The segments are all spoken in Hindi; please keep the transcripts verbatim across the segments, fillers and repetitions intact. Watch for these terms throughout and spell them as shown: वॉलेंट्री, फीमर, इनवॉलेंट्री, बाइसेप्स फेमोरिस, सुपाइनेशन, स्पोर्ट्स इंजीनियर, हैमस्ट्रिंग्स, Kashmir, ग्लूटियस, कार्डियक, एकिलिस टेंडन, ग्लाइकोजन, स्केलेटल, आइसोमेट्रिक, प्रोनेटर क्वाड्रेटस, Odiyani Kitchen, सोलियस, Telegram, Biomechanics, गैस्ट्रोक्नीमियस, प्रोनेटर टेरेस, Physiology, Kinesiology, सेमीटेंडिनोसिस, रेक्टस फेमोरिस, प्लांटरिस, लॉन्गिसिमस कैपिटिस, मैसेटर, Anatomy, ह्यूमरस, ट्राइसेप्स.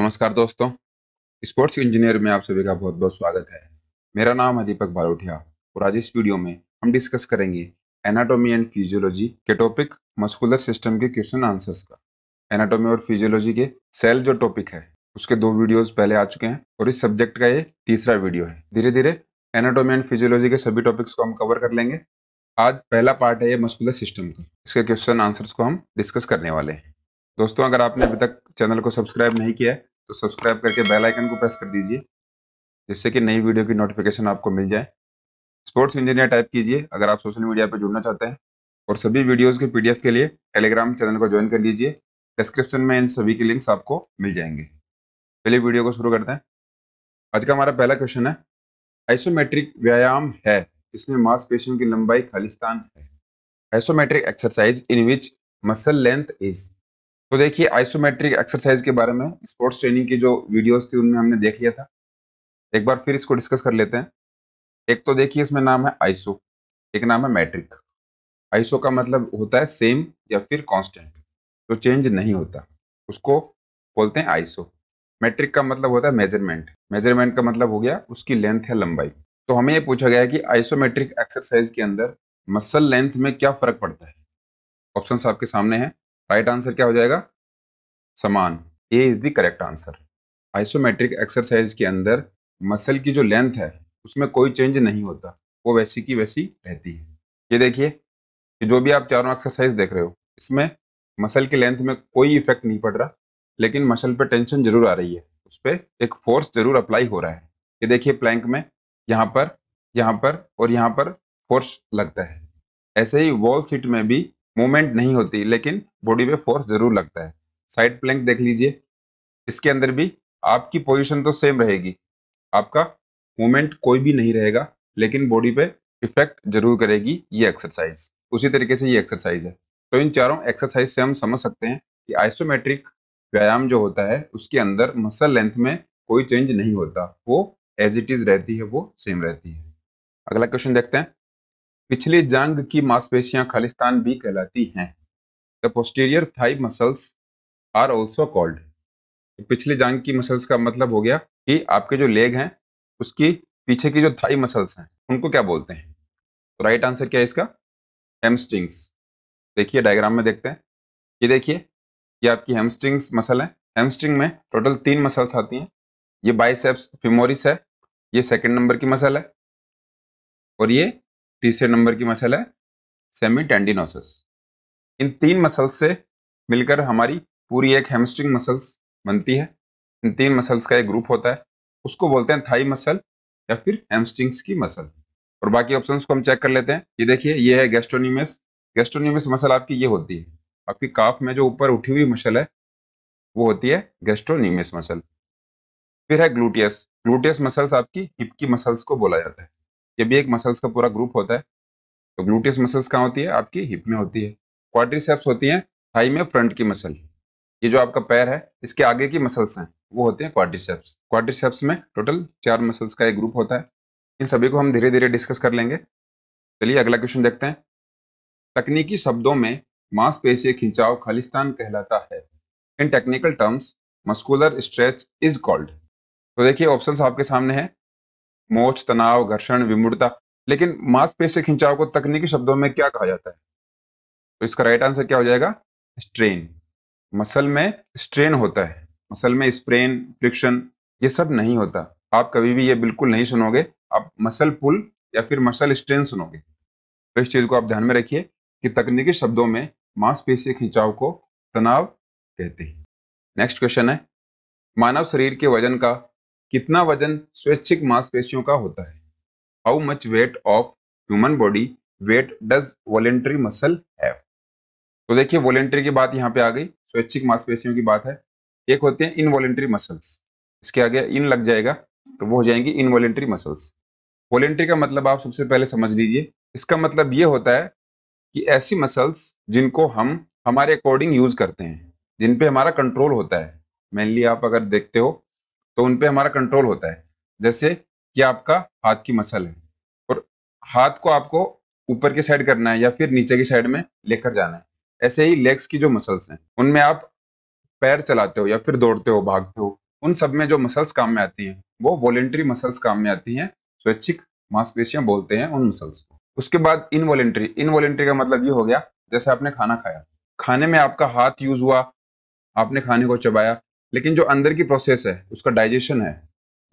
नमस्कार दोस्तों, स्पोर्ट्स इंजीनियर में आप सभी का बहुत बहुत स्वागत है। मेरा नाम है दीपक बालोठिया और आज इस वीडियो में हम डिस्कस करेंगे एनाटॉमी एंड फिजियोलॉजी के टॉपिक मस्कुलर सिस्टम के क्वेश्चन आंसर्स का। एनाटॉमी और फिजियोलॉजी के सेल जो टॉपिक है उसके दो वीडियोज पहले आ चुके हैं और इस सब्जेक्ट का ये तीसरा वीडियो है। धीरे धीरे एनाटॉमी एंड फिजियोलॉजी के सभी टॉपिक्स को हम कवर कर लेंगे। आज पहला पार्ट है ये मस्कुलर सिस्टम का, इसके क्वेश्चन आंसर्स को हम डिस्कस करने वाले हैं। दोस्तों, अगर आपने अभी तक चैनल को सब्सक्राइब नहीं किया है तो सब्सक्राइब करके बेल आइकन को प्रेस कर दीजिए जिससे कि नई वीडियो की नोटिफिकेशन आपको मिल जाए। स्पोर्ट्स इंजीनियर टाइप कीजिए अगर आप सोशल मीडिया पर जुड़ना चाहते हैं, और सभी वीडियोस के पीडीएफ के लिए टेलीग्राम चैनल को ज्वाइन कर लीजिए। डिस्क्रिप्शन में इन सभी के लिंक्स आपको मिल जाएंगे। पहले वीडियो को शुरू करते हैं। आज का हमारा पहला क्वेश्चन है, आइसोमेट्रिक व्यायाम है जिसमें मांसपेशियों की लंबाई खालिस्तान है। आइसोमेट्रिक exercise in which muscle length is. तो देखिए, आइसोमेट्रिक एक्सरसाइज के बारे में स्पोर्ट्स ट्रेनिंग की जो वीडियोस थी उनमें हमने देख लिया था। एक बार फिर इसको डिस्कस कर लेते हैं। एक तो देखिए, इसमें नाम है आइसो, एक नाम है मैट्रिक। आइसो का मतलब होता है सेम या फिर कांस्टेंट, जो चेंज नहीं होता उसको बोलते हैं आइसो। मैट्रिक का मतलब होता है मेजरमेंट। मेजरमेंट का मतलब हो गया उसकी लेंथ या लंबाई। तो हमें ये पूछा गया है कि आइसोमेट्रिक एक्सरसाइज के अंदर मसल लेंथ में क्या फर्क पड़ता है। ऑप्शंस आपके सामने हैं। राइट right आंसर क्या हो जाएगा? समान। A is the correct answer. आइसोमेट्रिक exercise के अंदर मसल की जो लेंथ है उसमें कोई चेंज नहीं होता, वो वैसी की वैसी रहती है। ये देखिए, जो भी आप चारों एक्सरसाइज देख रहे हो इसमें मसल की लेंथ में कोई इफेक्ट नहीं पड़ रहा, लेकिन मसल पे टेंशन जरूर आ रही है, उस पर एक फोर्स जरूर अप्लाई हो रहा है। ये देखिए, प्लैंक में यहाँ पर, यहाँ पर और यहाँ पर फोर्स लगता है। ऐसे ही वॉल सीट में भी मूवमेंट नहीं होती, लेकिन बॉडी पे फोर्स जरूर लगता है। साइड प्लैंक देख लीजिए, इसके अंदर भी आपकी पोजीशन तो सेम रहेगी, आपका मूवमेंट कोई भी नहीं रहेगा, लेकिन बॉडी पे इफेक्ट जरूर करेगी ये एक्सरसाइज। उसी तरीके से ये एक्सरसाइज है। तो इन चारों एक्सरसाइज से हम समझ सकते हैं कि आइसोमेट्रिक व्यायाम जो होता है उसके अंदर मसल लेंथ में कोई चेंज नहीं होता, वो एज इट इज रहती है, वो सेम रहती है। अगला क्वेश्चन देखते हैं। पिछली जांघ की मांसपेशियां खालिस्तान भी कहलाती हैं। The posterior thigh muscles are also called. पिछली जांघ की मसल्स का मतलब हो गया कि आपके जो लेग हैं उसकी पीछे की जो थाई मसल्स हैं उनको क्या बोलते हैं। तो राइट आंसर क्या है इसका? हैमस्ट्रिंग्स। देखिए डायग्राम में देखते हैं। ये देखिए, ये आपकी हैमस्ट्रिंग्स मसल है। हैमस्ट्रिंग में टोटल तीन मसल्स आती हैं। ये बाइसेप्स फेमोरिस है, ये सेकेंड नंबर की मसल है, और ये तीसरे नंबर की मसल है सेमीटेंडिनोसिस। इन तीन मसल्स से मिलकर हमारी पूरी एक हैमस्ट्रिंग मसल्स बनती है। इन तीन मसल्स का एक ग्रुप होता है, उसको बोलते हैं थाई मसल या फिर हैमस्ट्रिंग्स की मसल। और बाकी ऑप्शंस को हम चेक कर लेते हैं। ये देखिए, ये है गैस्ट्रोक्नीमियस। गैस्ट्रोक्नीमियस मसल आपकी ये होती है, आपकी काफ में जो ऊपर उठी हुई मसल है वो होती है गैस्ट्रोक्नीमियस मसल। फिर है ग्लूटियस। ग्लूटियस मसल्स आपकी हिप की मसल्स को बोला जाता है। ये भी एक मसल्स का पूरा ग्रुप होता है। तो ग्लूटियस मसल्स कहाँ होती है? आपकी हिप में होती है। क्वाड्रिसेप्स होती हैं थाई में फ्रंट की मसल। ये जो आपका पैर है इसके आगे की मसल्स हैं वो होते हैं क्वाड्रिसेप्स। क्वाड्रिसेप्स में टोटल चार मसल्स का एक ग्रुप होता है। इन सभी को हम धीरे धीरे डिस्कस कर लेंगे। चलिए अगला क्वेश्चन देखते हैं। तकनीकी शब्दों में मांसपेशीय खिंचाव खालिस्तान कहलाता है। In technical terms muscular stretch is called. तो देखिए, ऑप्शंस आपके सामने हैं। मोच, तनाव, घर्षण, विमूढ़ता। लेकिन मांसपेशी खिंचाव को तकनीकी शब्दों में क्या कहा जाता है? तो इसका राइट आंसर क्या हो जाएगा? स्ट्रेन। मसल में स्ट्रेन होता है, मसल में स्प्रेन, फ्रिक्शन ये सब नहीं होता। आप कभी भी ये बिल्कुल नहीं सुनोगे, आप मसल पुल या फिर मसल स्ट्रेन सुनोगे। तो इस चीज को आप ध्यान में रखिए कि तकनीकी शब्दों में मांसपेशी खिंचाव को तनाव कहते हैं। नेक्स्ट क्वेश्चन है, मानव शरीर के वजन का कितना वजन स्वैच्छिक मांसपेशियों का होता है? How much weight of human body weight does वॉलेंट्री muscle have? तो देखिए, वॉलेंट्री की बात यहाँ पे आ गई, स्वैच्छिक मांसपेशियों की बात है। एक होते हैं इनवॉलेंट्री मसल्स, इसके आगे इन लग जाएगा तो वो हो जाएंगी इनवॉलेंट्री मसल्स। वॉलेंट्री का मतलब आप सबसे पहले समझ लीजिए। इसका मतलब ये होता है कि ऐसी मसल्स जिनको हम हमारे अकॉर्डिंग यूज करते हैं, जिन पे हमारा कंट्रोल होता है। मेनली आप अगर देखते हो तो उनपे हमारा कंट्रोल होता है। जैसे कि आपका हाथ की मसल है और हाथ को आपको ऊपर की साइड करना है या फिर नीचे की साइड में लेकर जाना है। ऐसे ही लेग्स की जो मसल्स हैं उनमें आप पैर चलाते हो या फिर दौड़ते हो, भागते हो, उन सब में जो मसल्स काम में आती हैं वो वॉलेंट्री मसल्स काम में आती हैं, स्वैच्छिक मांसपेशियां बोलते हैं उन मसल्स को। उसके बाद इनवॉलेंट्री, इनवॉलेंट्री का मतलब ये हो गया जैसे आपने खाना खाया, खाने में आपका हाथ यूज हुआ, आपने खाने को चबाया, लेकिन जो अंदर की प्रोसेस है उसका डाइजेशन है,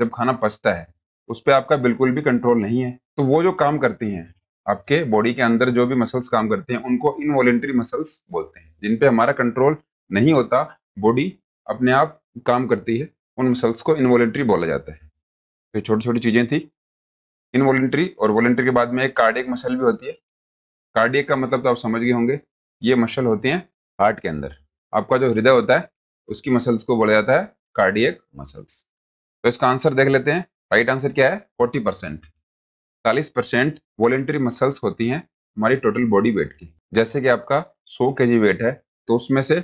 जब खाना पचता है उस पर आपका बिल्कुल भी कंट्रोल नहीं है। तो वो जो काम करती हैं आपके बॉडी के अंदर, जो भी मसल्स काम करते हैं उनको इनवॉलेंट्री मसल्स बोलते हैं। जिन पे हमारा कंट्रोल नहीं होता, बॉडी अपने आप काम करती है, उन मसल्स को इनवॉलेंट्री बोला जाता है। तो छोटी छोटी चीजें थी इनवॉलेंट्री। और वॉलेंट्री के बाद में एक कार्डियक मसल भी होती है। कार्डियक का मतलब तो आप समझ गए होंगे, ये मसल होती हैं हार्ट के अंदर, आपका जो हृदय होता है उसकी मसल्स को बोला जाता है कार्डियक मसल्स। तो इसका आंसर देख लेते हैं, राइट आंसर क्या है, चालीस परसेंट। चालीस परसेंट वॉलेंट्री मसल्स होती हैं हमारी टोटल बॉडी वेट की। जैसे कि आपका सौ केजी वेट है तो उसमें से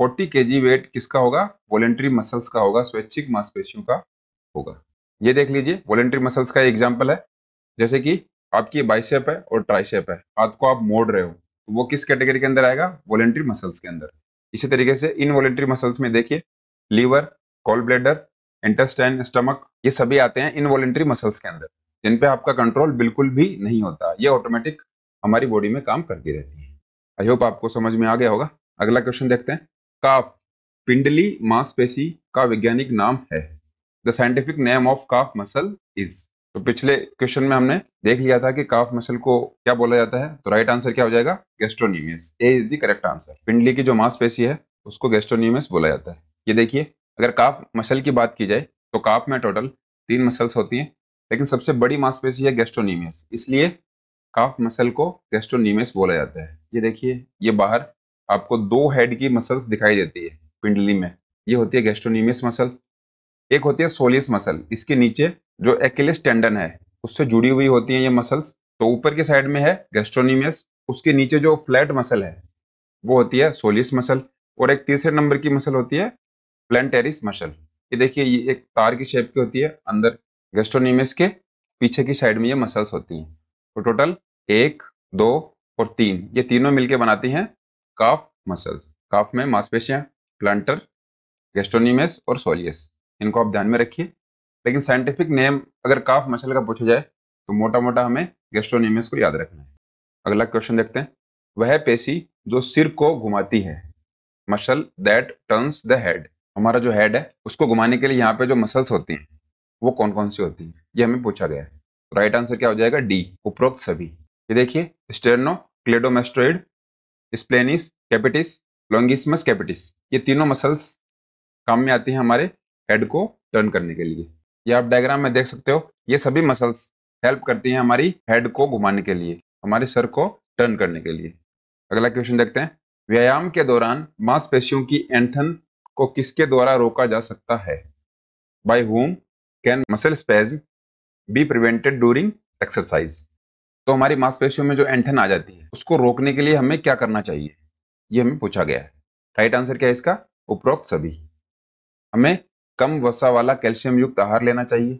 चालीस केजी वेट किसका होगा, वॉलेंट्री मसल्स का होगा, स्वैच्छिक मांसपेशियों का होगा। ये देख लीजिए वॉलेंट्री मसल्स का एग्जाम्पल है। जैसे कि आपकी बाइसेप है और ट्राइसेप है, हाथ को आप मोड़ रहे हो तो वो किस कैटेगरी के अंदर आएगा, वॉलेंट्री मसल्स के अंदर। इसी तरीके से इनवॉलेंट्री मसल्स में देखिए liver, gall bladder, intestine, stomach, ये सभी आते हैं इनवॉलेंट्री मसल्स के अंदर, जिन पे आपका कंट्रोल बिल्कुल भी नहीं होता, ये ऑटोमेटिक हमारी बॉडी में काम करती रहती है। आई होप आपको समझ में आ गया होगा। अगला क्वेश्चन देखते हैं। काफ पिंडली मांसपेशी का वैज्ञानिक नाम है। The scientific name of calf muscle is. तो पिछले क्वेश्चन में हमने देख लिया था कि काफ मसल को क्या बोला जाता है। तो राइट आंसर क्या हो जाएगा, गैस्ट्रोक्नीमियस। A is the correct answer. पिंडली की जो मांसपेशी है उसको गैस्ट्रोक्नीमियस बोला जाता है। ये देखिए, अगर काफ मसल की बात की जाए तो काफ में टोटल तीन मसल्स होती हैं, लेकिन सबसे बड़ी मांसपेशी है गैस्ट्रोक्नीमियस, इसलिए काफ मसल को गैस्ट्रोक्नीमियस बोला जाता है। ये देखिए, ये बाहर आपको दो हेड की मसल्स दिखाई देती है पिंडली में, ये होती है गैस्ट्रोक्नीमियस मसल, एक होती है सोलियस मसल, इसके नीचे जो एकिलिस टेंडन है उससे जुड़ी हुई होती है ये मसल्स। तो ऊपर के साइड में है गैस्ट्रोक्नीमियस, उसके नीचे जो फ्लैट मसल है वो होती है सोलियस मसल, और एक तीसरे नंबर की मसल होती है प्लांटरिस मसल। ये देखिए, ये एक तार की शेप की होती है, अंदर गैस्ट्रोक्नीमियस के पीछे की साइड में ये मसल्स होती हैं। तो टोटल एक, दो और तीन, ये तीनों मिलके बनाती हैं काफ मसल। काफ में मांसपेशियां प्लांटर, गैस्ट्रोक्नीमियस और सोलियस, इनको आप ध्यान में रखिए। लेकिन साइंटिफिक नेम अगर काफ मसल का पूछा जाए तो मोटा मोटा हमें गैस्ट्रोक्नीमियस को याद रखना है। अगला क्वेश्चन देखते हैं। वह पेशी जो सिर को घुमाती है, muscle that turns the head. हमारा जो हेड है उसको घुमाने के लिए यहाँ पे जो मसल्स होती हैं वो कौन कौन सी होती हैं, ये हमें पूछा गया है। तो राइट आंसर क्या हो जाएगा, डी, उपरोक्त सभी। ये देखिए, sterno, cleidomastoid, splenius capitis, लॉन्गिसिमस कैपिटिस, ये तीनों मसल्स काम में आती हैं हमारे हेड को टर्न करने के लिए। ये आप डायग्राम में देख सकते हो, ये सभी मसल्स हेल्प करती हैं हमारी हेड को घुमाने के लिए, हमारे सर को टर्न करने के लिए। अगला क्वेश्चन देखते हैं। व्यायाम के दौरान मांसपेशियों की एंथन को किसके द्वारा रोका जा सकता है। By whom can muscle spasm be prevented during exercise. तो हमारी मांसपेशियों में जो एंठन आ जाती है उसको रोकने के लिए हमें क्या करना चाहिए, ये हमें पूछा गया है। राइट आंसर क्या है इसका, उपरोक्त सभी। हमें कम वसा वाला कैल्शियम युक्त आहार लेना चाहिए,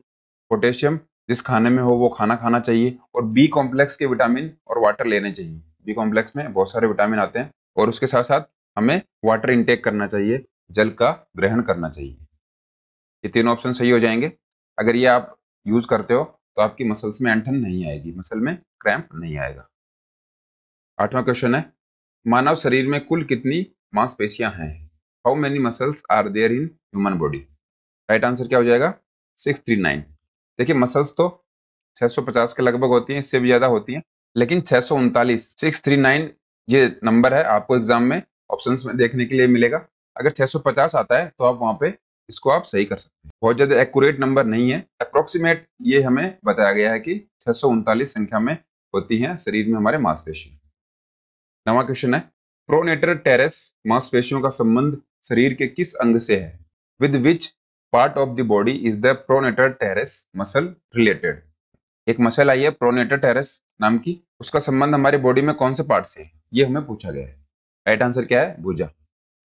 पोटेशियम जिस खाने में हो वो खाना खाना चाहिए, और बी कॉम्प्लेक्स के विटामिन और वाटर लेने चाहिए। बी कॉम्प्लेक्स में बहुत सारे विटामिन आते हैं, और उसके साथ साथ हमें वाटर इनटेक करना चाहिए, जल का ग्रहण करना चाहिए। ये तीनों ऑप्शन सही हो जाएंगे। अगर ये आप यूज करते हो तो आपकी मसल्स में एंठन नहीं आएगी, मसल में क्रैम्प नहीं आएगा। आठवां क्वेश्चन है। मानव शरीर में कुल कितनी मांसपेशियां हैं। How many muscles are there in human body. Right answer क्या हो जाएगा, सिक्स थ्री नाइन। देखिए, मसल्स तो छह सौ पचास के लगभग होती हैं, इससे भी ज्यादा होती हैं, लेकिन छह सौ उनतालीस, सिक्स थ्री नाइन ये नंबर है, आपको एग्जाम में ऑप्शंस में देखने के लिए मिलेगा। अगर छह सौ पचास आता है तो आप वहां पे इसको आप सही कर सकते हैं। बहुत ज्यादा एक्यूरेट नंबर नहीं है, अप्रोक्सीमेट ये हमें बताया गया है कि छह सौ उनतालीस संख्या में होती हैं शरीर में हमारे मांसपेशियां। नवा क्वेश्चन है। प्रोनेटर टेरेस मांसपेशियों का संबंध शरीर के किस अंग से है। With which part of the body is the प्रोनेटर टेरेस muscle related. एक मसल आई है प्रोनेटर टेरेस नाम की, उसका संबंध हमारे बॉडी में कौन से पार्ट से है, ये हमें पूछा गया है। राइट आंसर क्या है, भुजा।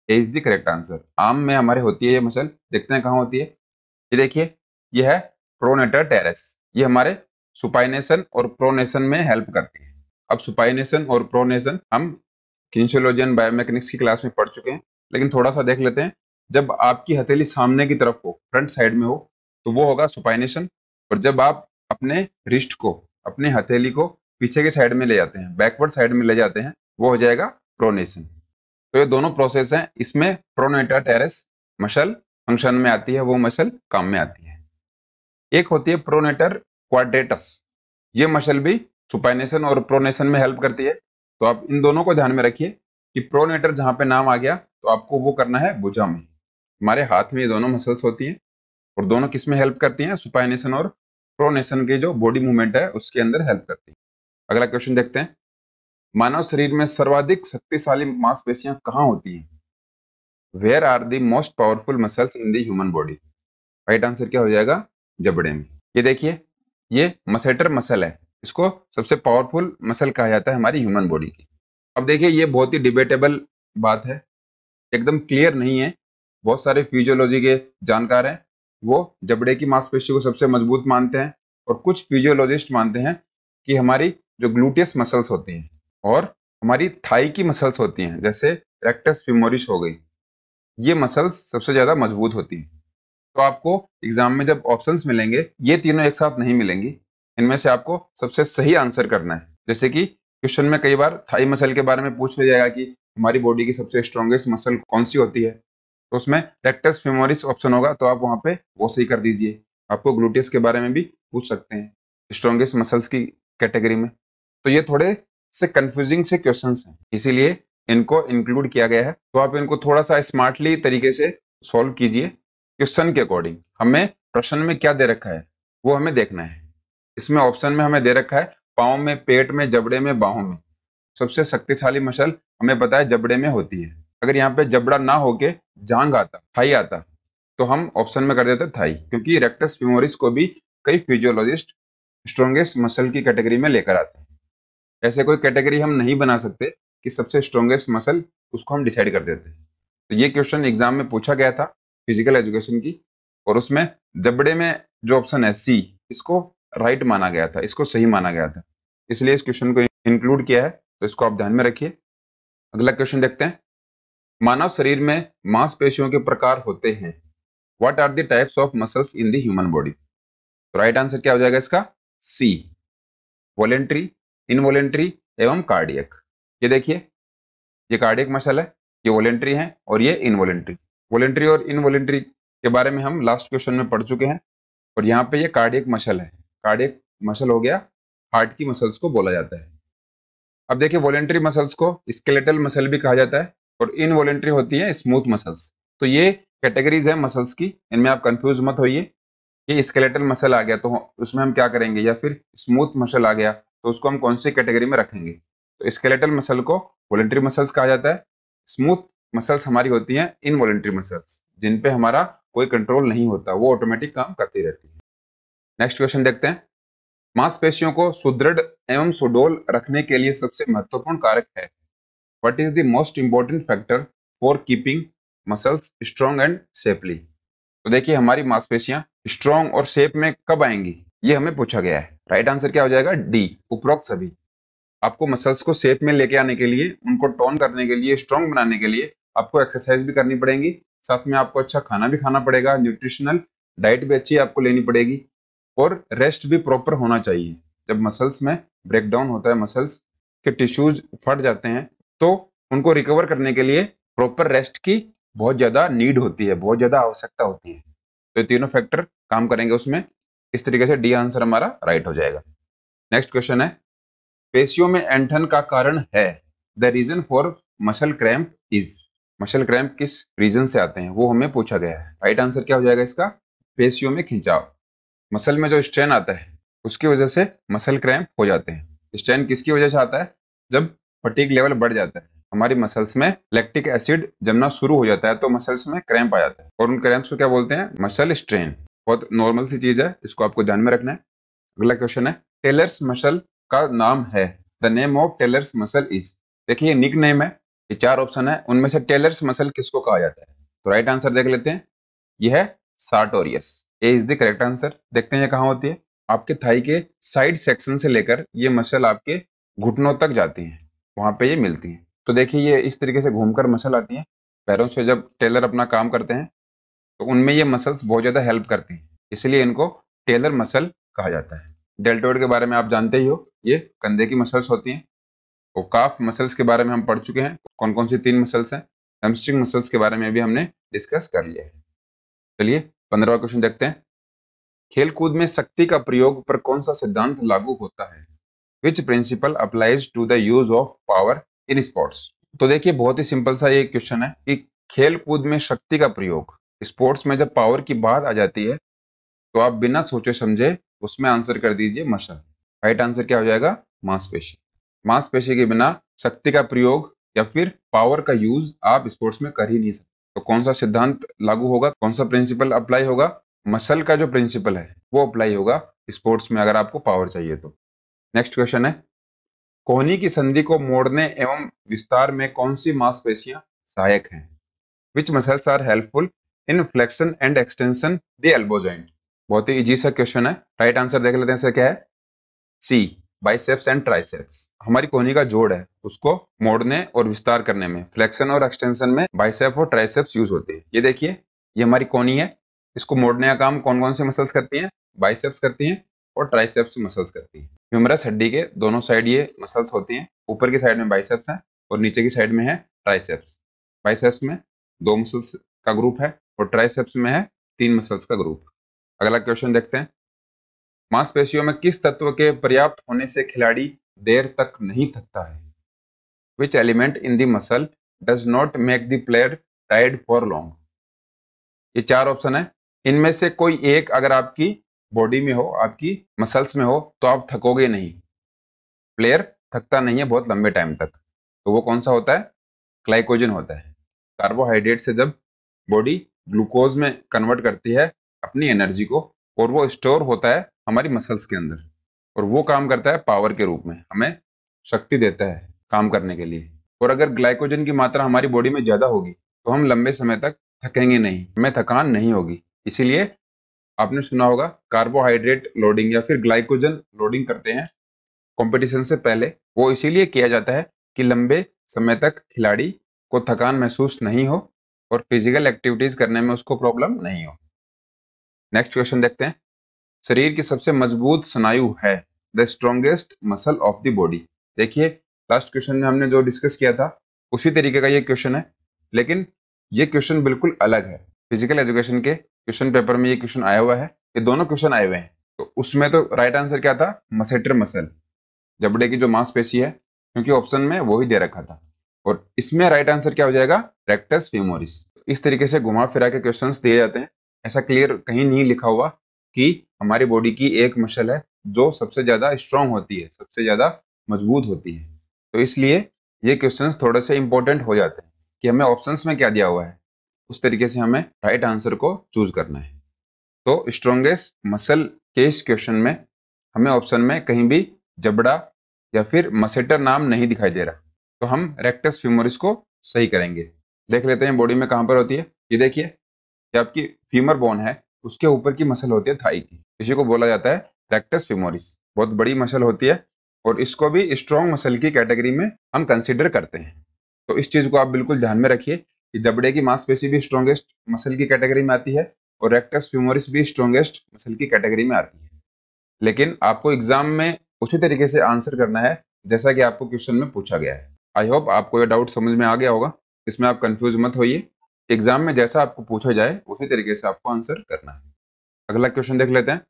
A is the correct answer. आम में हमारे होती है ये मसल, देखते हैं कहाँ होती है। ये देखिए, ये है प्रोनेटर टेरेस, ये हमारे सुपाइनेशन और प्रोनेशन में हेल्प करती है। अब सुपाइनेशन और प्रोनेशन हम किनेसियोलॉजी एंड बायोमेकेनिक्स की क्लास में पढ़ चुके हैं, लेकिन थोड़ा सा देख लेते हैं जब आपकी हथेली सामने की तरफ हो, फ्रंट साइड में हो, तो वो होगा सुपाइनेशन। और जब आप अपने रिस्ट को, अपने हथेली को पीछे के साइड में ले जाते हैं, बैकवर्ड साइड में ले जाते हैं, वो हो जाएगा प्रोनेशन। तो ये दोनों प्रोसेस हैं। इसमें प्रोनेटर टेरेस मसल फंक्शन में आती है, वो मसल काम में आती है। एक होती है प्रोनेटर क्वाड्रेटस, ये मसल भी सुपाइनेशन और प्रोनेशन में हेल्प करती है। तो आप इन दोनों को ध्यान में रखिए कि प्रोनेटर जहाँ पे नाम आ गया तो आपको वो करना है भुजा में। हमारे हाथ में ये दोनों मसल्स होती हैं और दोनों किस में हेल्प करती हैं? सुपाइनेशन और प्रोनेशन के जो बॉडी मूवमेंट है उसके अंदर हेल्प करती है। अगला क्वेश्चन देखते हैं, मानव शरीर में सर्वाधिक शक्तिशाली मांसपेशियां कहाँ होती हैं? Where are the most powerful muscles in the human body? Right answer क्या हो जाएगा? जबड़े में। ये देखिए, ये मैसेटर मसल है, इसको सबसे पावरफुल मसल कहा जाता है हमारी ह्यूमन बॉडी की। अब देखिए, ये बहुत ही डिबेटेबल बात है, एकदम क्लियर नहीं है। बहुत सारे फिजियोलॉजी के जानकार हैं, वो जबड़े की मांसपेशी को सबसे मजबूत मानते हैं, और कुछ फिजियोलॉजिस्ट मानते हैं कि हमारी जो ग्लूटियस मसल्स होती हैं और हमारी थाई की मसल्स होती हैं, जैसे रेक्टस फेमोरिस हो गई, ये मसल्स सबसे ज़्यादा मजबूत होती हैं। तो आपको एग्जाम में जब ऑप्शंस मिलेंगे, ये तीनों एक साथ नहीं मिलेंगी, इनमें से आपको सबसे सही आंसर करना है। जैसे कि क्वेश्चन में कई बार थाई मसल के बारे में पूछ लिया जाएगा कि हमारी बॉडी की सबसे स्ट्रॉन्गेस्ट मसल कौन सी होती है, तो उसमें रेक्टस फेमोरिस ऑप्शन होगा, तो आप वहाँ पे वो सही कर दीजिए। आपको ग्लूटियस के बारे में भी पूछ सकते हैं, स्ट्रॉन्गेस्ट मसल्स की कैटेगरी में। तो ये थोड़े से कंफ्यूजिंग से क्वेश्चंस हैं, इसीलिए इनको इंक्लूड किया गया है। तो आप इनको थोड़ा सा स्मार्टली तरीके से सॉल्व कीजिए, क्वेश्चन के अकॉर्डिंग। हमें प्रश्न में क्या दे रखा है वो हमें देखना है। इसमें ऑप्शन में हमें दे रखा है पाँव में, पेट में, जबड़े में, बाहों में। सबसे शक्तिशाली मसल हमें पता है जबड़े में होती है। अगर यहाँ पे जबड़ा ना होके जांग आता, थाई आता, तो हम ऑप्शन में कर देते थाई, क्योंकि रेक्टस फेमोरिस को भी कई फिजियोलॉजिस्ट स्ट्रॉन्गेस्ट मसल की कैटेगरी में लेकर आते हैं। ऐसे कोई कैटेगरी हम नहीं बना सकते कि सबसे स्ट्रॉन्गेस्ट मसल उसको हम डिसाइड कर देते हैं। तो ये क्वेश्चन एग्जाम में पूछा गया था फिजिकल एजुकेशन की, और उसमें जबड़े में जो ऑप्शन है सी, इसको राइट माना गया था, इसको सही माना गया था, इसलिए इस क्वेश्चन को इंक्लूड किया है। तो इसको आप ध्यान में रखिए। अगला क्वेश्चन देखते हैं, मानव शरीर में मांसपेशियों के प्रकार होते हैं। What are the types of muscles in the human body? तो राइट आंसर क्या हो जाएगा इसका? सी, वॉलेंट्री, इनवॉलेंट्री एवं कार्डियक। ये देखिए, ये कार्डियक मसल है, ये वॉलेंट्री है और ये इनवॉलेंट्री। वॉलेंट्री और इनवॉलेंट्री के बारे में हम लास्ट क्वेश्चन में पढ़ चुके हैं। और यहाँ पे ये कार्डियक मसल है, कार्डियक मसल हो गया, हार्ट की मसल्स को बोला जाता है। अब देखिए, वॉलेंट्री मसल्स को स्केलेटल मसल भी कहा जाता है और इनवॉलेंट्री होती है स्मूथ मसल्स। तो ये कैटेगरीज है मसल्स की, इनमें आप कंफ्यूज मत होइए। ये स्केलेटल मसल आ गया तो उसमें हम क्या करेंगे, या फिर स्मूथ मसल आ गया तो उसको हम कौन सी कैटेगरी में रखेंगे? तो स्केलेटल मसल को वॉलेंट्री मसल्स कहा जाता है। स्मूथ मसल्स हमारी होती हैं इनवॉलेंट्री मसल्स, जिन पे हमारा कोई कंट्रोल नहीं होता, वो ऑटोमेटिक काम करती रहती है। नेक्स्ट क्वेश्चन देखते हैं, मांसपेशियों को सुदृढ़ एवं सुडोल रखने के लिए सबसे महत्वपूर्ण कारक है। What is the most important factor for keeping muscles strong and shapely? तो देखिए, हमारी मांसपेशियां स्ट्रॉन्ग और शेप में कब आएंगी, ये हमें पूछा गया है। राइट आंसर क्या हो जाएगा? डी, उपरोक्त सभी। आपको मसल्स को शेप में लेके आने के लिए, उनको टोन करने के लिए, स्ट्रॉन्ग बनाने के लिए आपको एक्सरसाइज भी करनी पड़ेगी, साथ में आपको अच्छा खाना भी खाना पड़ेगा, न्यूट्रिशनल डाइट भी अच्छी आपको लेनी पड़ेगी, और रेस्ट भी प्रॉपर होना चाहिए। जब मसल्स में ब्रेकडाउन होता है, मसल्स के टिश्यूज फट जाते हैं, तो उनको रिकवर करने के लिए प्रॉपर रेस्ट की बहुत ज़्यादा नीड होती है, बहुत ज़्यादा आवश्यकता होती है। तो ये तीनों फैक्टर काम करेंगे उसमें। इस तरीके से डी आंसर हमारा राइट हो जाएगा। नेक्स्ट क्वेश्चन है, पेशियों में ऐंठन का कारण है। The reason for muscle cramp is. Muscle cramp किस रीजन से आते हैं वो हमें पूछा गया है। राइट आंसर क्या हो जाएगा इसका? पेशियों में खिंचाव, मसल में जो स्ट्रेन आता है उसकी वजह से मसल क्रैम्प हो जाते हैं। स्ट्रेन किसकी वजह से आता है? जब फटीग लेवल बढ़ जाता है, हमारी मसल्स में लैक्टिक एसिड जमना शुरू हो जाता है, तो मसल्स में क्रैम्प आ जाता है, और उन क्रैम्प्स को क्या बोलते हैं? Muscle strain. बहुत नॉर्मल सी चीज है, इसको आपको ध्यान में रखना है। अगला क्वेश्चन है, टेलर्स मसल का नाम है। The name of tailor's muscle is. देखिए, ये निक नेम है, ये चार ऑप्शन है, उनमें से टेलर्स मसल किसको कहा जाता है? तो राइट आंसर देख लेते हैं, यह है sartorius. A is the correct answer. देखते हैं ये कहाँ होती है? आपके थाई के साइड सेक्शन से लेकर ये मसल आपके घुटनों तक जाती है, वहाँ पे ये मिलती है। तो देखिए, ये इस तरीके से घूमकर मसल आती है, पैरों से जब टेलर अपना काम करते हैं तो उनमें ये मसल्स बहुत ज़्यादा हेल्प करती हैं, इसलिए इनको टेलर मसल कहा जाता है। डेल्टोइड के बारे में आप जानते ही हो, ये कंधे की मसल्स होती हैं। और काफ मसल्स के बारे में हम पढ़ चुके हैं, कौन कौन सी तीन मसल्स हैं। हैमस्ट्रिंग मसल्स के बारे में भी हमने डिस्कस कर लिया है। चलिए पंद्रहवां क्वेश्चन देखते हैं। खेलकूद में शक्ति का प्रयोग पर कौन सा सिद्धांत लागू होता है? Which principle applies to the use of power in sports. तो देखिए बहुत ही सिंपल सा ये क्वेश्चन है कि खेलकूद में शक्ति का प्रयोग, स्पोर्ट्स में जब पावर की बात आ जाती है तो आप बिना सोचे समझे उसमें आंसर कर दीजिए मसल। राइट आंसर क्या हो जाएगा? मांसपेशी। मांसपेशी के बिना शक्ति का प्रयोग या फिर पावर का यूज आप स्पोर्ट्स में कर ही नहीं सकते। तो कौन सा सिद्धांत लागू होगा, कौन सा प्रिंसिपल अप्लाई होगा? मसल का जो प्रिंसिपल है वो अप्लाई होगा स्पोर्ट्स में अगर आपको पावर चाहिए तो। नेक्स्ट क्वेश्चन है, कोहनी की संधि को मोड़ने एवं विस्तार में कौन सी मांसपेशियां सहायक हैं? Which muscles are helpful in flexion and extension the elbow joint. बहुत ही इजी सा क्वेश्चन है। राइट आंसर देख लेते हैं सर क्या है, सी बाइसेप्स एंड ट्राइसेप्स। हमारी कोहनी का जोड़ है, उसको मोड़ने और विस्तार करने में, फ्लेक्शन और एक्सटेंशन में बाइसेप और ट्राइसेप्स यूज होते हैं। ये देखिए, ये हमारी कोहनी है, इसको मोड़ने का काम कौन कौन से मसल्स करती हैं? बाइसेप्स करती हैं और ट्राइसेप्स मसल्स करती हैं। ह्यूमरस हड्डी के दोनों साइड ये मसल्स होती हैं, ऊपर की साइड में बाइसेप्स है और नीचे की साइड में है ट्राइसेप्स। बाइसेप्स में दो मसल्स का ग्रुप है और ट्राइसेप्स में है तीन मसल्स का ग्रुप। अगला क्वेश्चन देखते हैं, मांसपेशियों में किस तत्व के पर्याप्त होने से खिलाड़ी देर तक नहीं थकता है? Which element in the muscle does not make the player tired for long. ये चार ऑप्शन है, इनमें से कोई एक अगर आपकी बॉडी में हो, आपकी मसल्स में हो तो आप थकोगे नहीं, प्लेयर थकता नहीं है बहुत लंबे टाइम तक। तो वो कौन सा होता है? ग्लाइकोजन होता है। कार्बोहाइड्रेट से जब बॉडी ग्लूकोज में कन्वर्ट करती है अपनी एनर्जी को, और वो स्टोर होता है हमारी मसल्स के अंदर और वो काम करता है पावर के रूप में, हमें शक्ति देता है काम करने के लिए। और अगर ग्लाइकोजन की मात्रा हमारी बॉडी में ज़्यादा होगी तो हम लंबे समय तक थकेंगे नहीं, हमें थकान नहीं होगी। इसीलिए आपने सुना होगा कार्बोहाइड्रेट लोडिंग या फिर ग्लाइकोजन लोडिंग करते हैं कंपटीशन से पहले, वो इसीलिए किया जाता है कि लंबे समय तक खिलाड़ी को थकान महसूस नहीं हो और फिजिकल एक्टिविटीज़ करने में उसको प्रॉब्लम नहीं हो। नेक्स्ट क्वेश्चन देखते हैं, शरीर की सबसे मजबूत स्नायु है the strongest muscle of the body. देखिए लास्ट क्वेश्चन में हमने जो डिस्कस किया था उसी तरीके का ये क्वेश्चन है, लेकिन ये क्वेश्चन बिल्कुल अलग है। फिजिकल एजुकेशन के क्वेश्चन पेपर में ये क्वेश्चन आया हुआ है, ये दोनों क्वेश्चन आए हुए हैं। तो उसमें तो राइट आंसर क्या था? मैसेटर मसल, जबड़े की जो मांसपेशी है, क्योंकि ऑप्शन में वो ही दे रखा था। और इसमें राइट आंसर क्या हो जाएगा? रेक्टस फेमोरिस। इस तरीके से घुमा फिरा के क्वेश्चन दिए जाते हैं, ऐसा क्लियर कहीं नहीं लिखा हुआ कि हमारी बॉडी की एक मसल है जो सबसे ज़्यादा स्ट्रांग होती है, सबसे ज़्यादा मजबूत होती है। तो इसलिए ये क्वेश्चंस थोड़े से इंपॉर्टेंट हो जाते हैं कि हमें ऑप्शंस में क्या दिया हुआ है, उस तरीके से हमें राइट आंसर को चूज करना है। तो स्ट्रॉन्गेस्ट मसल के इस क्वेश्चन में हमें ऑप्शन में कहीं भी जबड़ा या फिर मैसेटर नाम नहीं दिखाई दे रहा, तो हम रेक्टस फेमोरिस को सही करेंगे। देख लेते हैं बॉडी में कहाँ पर होती है। ये देखिए, ये आपकी फीमर बोन है, उसके ऊपर की मसल होती है थाई की, इसी को बोला जाता है रेक्टस फेमोरिस। बहुत बड़ी मसल होती है और इसको भी स्ट्रॉन्ग मसल की कैटेगरी में हम कंसीडर करते हैं। तो इस चीज़ को आप बिल्कुल ध्यान में रखिए कि जबड़े की मांसपेशी भी स्ट्रॉन्गेस्ट मसल की कैटेगरी में आती है और रेक्टस फेमोरिस भी स्ट्रॉन्गेस्ट मसल की कैटेगरी में आती है। लेकिन आपको एग्जाम में उसी तरीके से आंसर करना है जैसा कि आपको क्वेश्चन में पूछा गया है। आई होप आपको यह डाउट समझ में आ गया होगा, इसमें आप कन्फ्यूज मत होइए, एग्जाम में जैसा आपको पूछा जाए उसी तरीके से आपको आंसर करना है। अगला क्वेश्चन देख लेते हैं,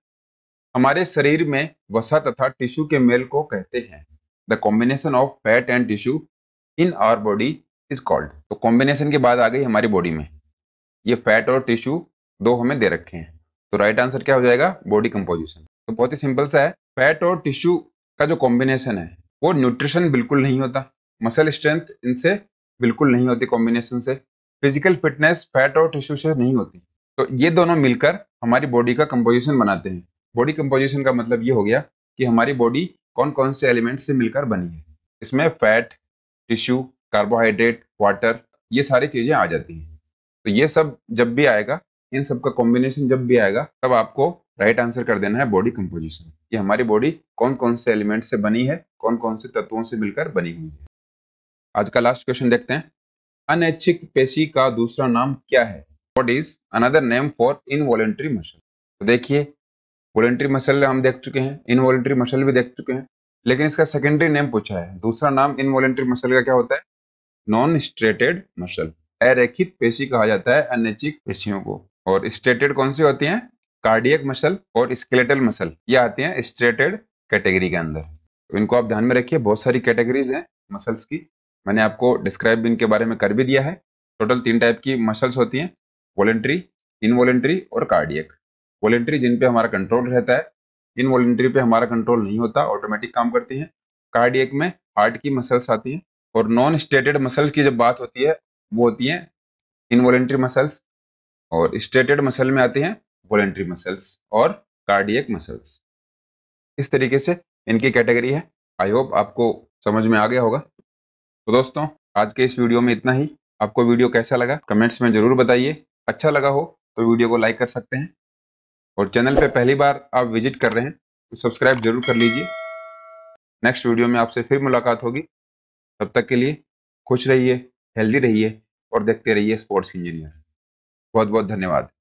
हमारे शरीर में वसा तथा टिश्यू के मेल को कहते हैं the combination of fat and tissue in our body is called. तो कॉम्बिनेशन के बाद आ गई हमारी बॉडी में, ये फैट और टिश्यू दो हमें दे रखे हैं। तो राइट आंसर क्या हो जाएगा? Body composition. तो बहुत ही सिंपल सा है, फैट और टिश्यू का जो कॉम्बिनेशन है वो न्यूट्रिशन बिल्कुल नहीं होता, मसल स्ट्रेंथ इनसे बिल्कुल नहीं होती, कॉम्बिनेशन से फिजिकल फिटनेस फैट और टिश्यू से नहीं होती। तो ये दोनों मिलकर हमारी बॉडी का कंपोजिशन बनाते हैं। बॉडी कंपोजिशन का मतलब ये हो गया कि हमारी बॉडी कौन कौन से एलिमेंट से मिलकर बनी है। इसमें फैट, टिश्यू, कार्बोहाइड्रेट, वाटर, ये सारी चीज़ें आ जाती हैं। तो ये सब जब भी आएगा, इन सब का कॉम्बिनेशन जब भी आएगा, तब आपको राइट आंसर कर देना है बॉडी कंपोजिशन, कि हमारी बॉडी कौन कौन से एलिमेंट से बनी है, कौन कौन से तत्वों से मिलकर बनी हुई है। आज का लास्ट क्वेश्चन देखते हैं, अनैच्छिक पेशी का दूसरा नाम क्या है? What is another name for इनवॉलेंट्री muscle. तो देखिए, वॉलेंट्री मसल हम देख चुके हैं, इनवॉलेंट्री मसल भी देख चुके हैं, लेकिन इसका सेकेंडरी नेम पूछा है। दूसरा नाम इनवॉलेंट्री मसल का क्या होता है? Non striated muscle. अरेखित पेशी कहा जाता है अनैच्छिक पेशियों को। और स्ट्रेटेड कौन सी होती हैं? कार्डियक मसल और स्केलेटल मसल, ये आती हैं स्ट्रेटेड कैटेगरी के अंदर। तो इनको आप ध्यान में रखिए, बहुत सारी कैटेगरीज हैं मसल्स की। मैंने आपको डिस्क्राइब भी इनके बारे में कर भी दिया है। टोटल तीन टाइप की मसल्स होती हैं, वॉलेंट्री, इनवॉलेंट्री और कार्डियक। वॉलेंट्री जिन पे हमारा कंट्रोल रहता है, इनवॉलेंट्री पे हमारा कंट्रोल नहीं होता, ऑटोमेटिक काम करती हैं। कार्डियक में हार्ट की मसल्स आती हैं। और नॉन स्टेटेड मसल की जब बात होती है वो होती हैं इनवॉलेंट्री मसल्स, और स्टेटेड मसल में आती हैं वॉलेंट्री मसल्स और कार्डियक मसल्स। इस तरीके से इनकी कैटेगरी है। आई होप आपको समझ में आ गया होगा। तो दोस्तों, आज के इस वीडियो में इतना ही। आपको वीडियो कैसा लगा कमेंट्स में ज़रूर बताइए। अच्छा लगा हो तो वीडियो को लाइक कर सकते हैं, और चैनल पे पहली बार आप विजिट कर रहे हैं तो सब्सक्राइब जरूर कर लीजिए। नेक्स्ट वीडियो में आपसे फिर मुलाकात होगी। तब तक के लिए खुश रहिए, हेल्दी रहिए और देखते रहिए स्पोर्ट्स इंजीनियर। बहुत बहुत धन्यवाद।